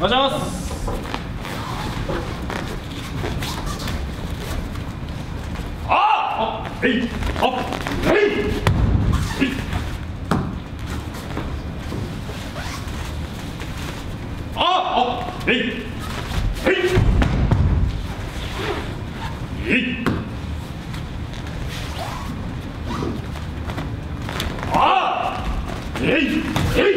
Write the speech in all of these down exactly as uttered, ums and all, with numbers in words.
お願いします。あっ、えい、あっ、えい。あっ、えい、えい、えい。あっ、えい、えい。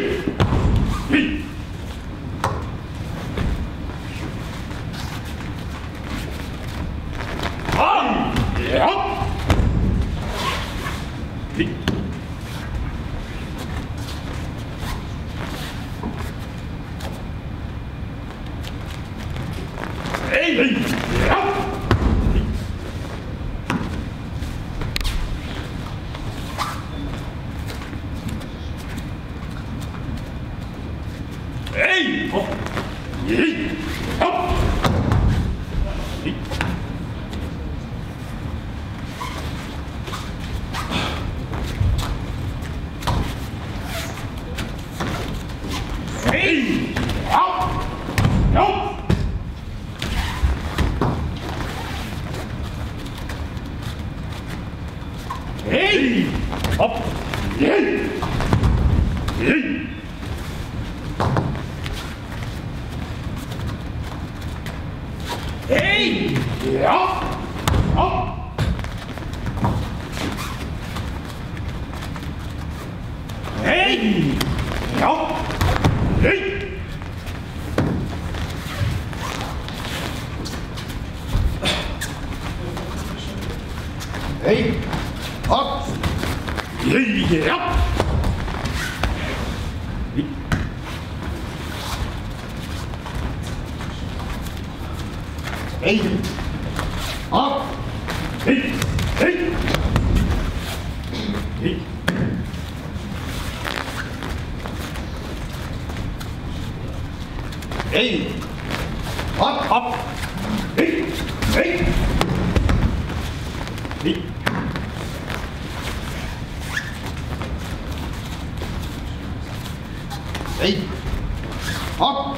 はい。あっ。